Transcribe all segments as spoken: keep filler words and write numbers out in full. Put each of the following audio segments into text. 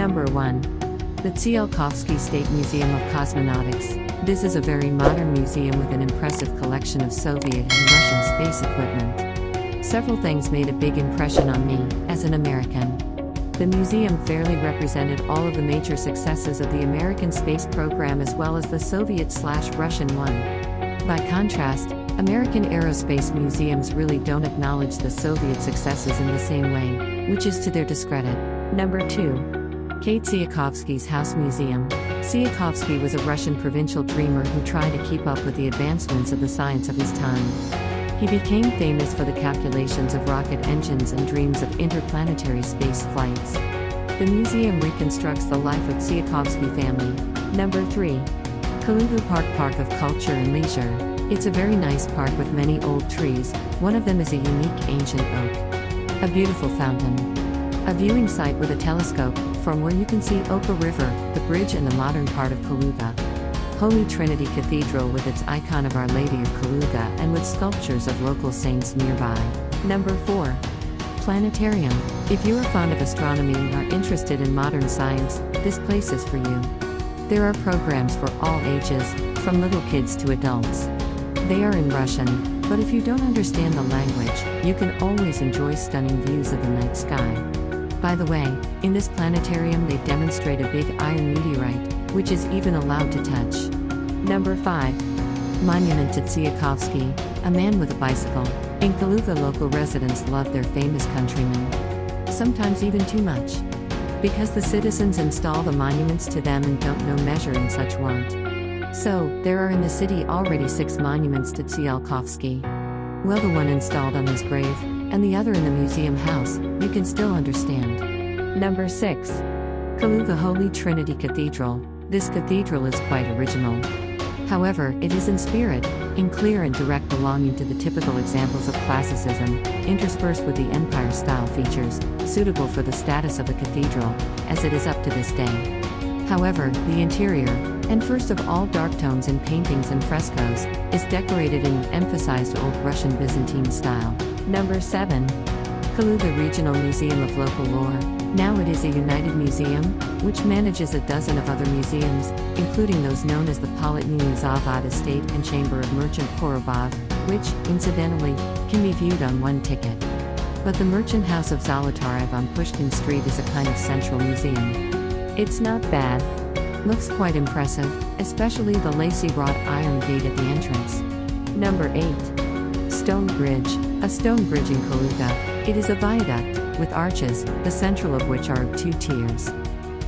Number one. The Tsiolkovsky State Museum of Cosmonautics. This is a very modern museum with an impressive collection of Soviet and Russian space equipment. Several things made a big impression on me, as an American. The museum fairly represented all of the major successes of the American space program as well as the Soviet-slash-Russian one. By contrast, American aerospace museums really don't acknowledge the Soviet successes in the same way, which is to their discredit. Number two. K E. Tsiolkovsky's House Museum. Tsiolkovsky was a Russian provincial dreamer who tried to keep up with the advancements of the science of his time. He became famous for the calculations of rocket engines and dreams of interplanetary space flights. The museum reconstructs the life of Tsiolkovsky family. Number three. Kaluga Park Park of Culture and Leisure. It's a very nice park with many old trees, one of them is a unique ancient oak. A beautiful fountain. A viewing site with a telescope, from where you can see Oka River, the bridge and the modern part of Kaluga. Holy Trinity Cathedral with its icon of Our Lady of Kaluga and with sculptures of local saints nearby. Number four. Planetarium. If you are fond of astronomy and are interested in modern science, this place is for you. There are programs for all ages, from little kids to adults. They are in Russian, but if you don't understand the language, you can always enjoy stunning views of the night sky. By the way, in this planetarium they demonstrate a big iron meteorite, which is even allowed to touch. Number five. Monument to Tsiolkovsky, a man with a bicycle. In Kaluga, local residents love their famous countryman. Sometimes even too much. Because the citizens install the monuments to them and don't know measure in such want. So, there are in the city already six monuments to Tsiolkovsky. Well, the one installed on his grave, and the other in the museum house, you can still understand. Number six. Kaluga Holy Trinity Cathedral. This cathedral is quite original. However, it is in spirit, in clear and direct belonging to the typical examples of classicism, interspersed with the Empire-style features, suitable for the status of a cathedral, as it is up to this day. However, the interior, and first of all dark tones in paintings and frescoes, is decorated in an emphasized old Russian Byzantine style. Number seven. Kaluga Regional Museum of Local Lore. Now it is a united museum, which manages a dozen of other museums, including those known as the Palatini Zavod Estate and Chamber of Merchant Korobov, which, incidentally, can be viewed on one ticket. But the Merchant House of Zolotarev on Pushkin Street is a kind of central museum. It's not bad. Looks quite impressive, especially the lacy wrought iron gate at the entrance. Number eight. Stone Bridge. A stone bridge in Kaluga. It is a viaduct, with arches, the central of which are of two tiers.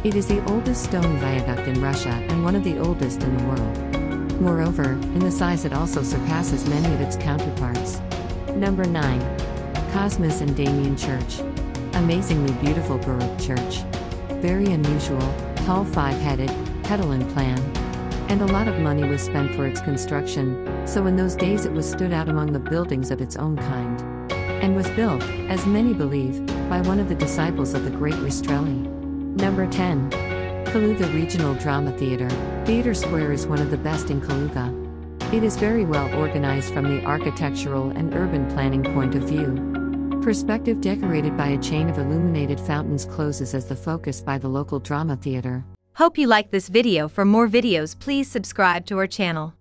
It is the oldest stone viaduct in Russia and one of the oldest in the world. Moreover, in the size it also surpasses many of its counterparts. Number nine. Cosmos and Damian Church. Amazingly beautiful Baroque church. Very unusual, tall five-headed, pedal in plan. And a lot of money was spent for its construction, so in those days it was stood out among the buildings of its own kind. And was built, as many believe, by one of the disciples of the great Rastrelli. Number ten. Kaluga Regional Drama Theatre. Theatre Square is one of the best in Kaluga. It is very well organized from the architectural and urban planning point of view. Perspective decorated by a chain of illuminated fountains closes as the focus by the local drama theater. Hope you like this video. For more videos, please subscribe to our channel.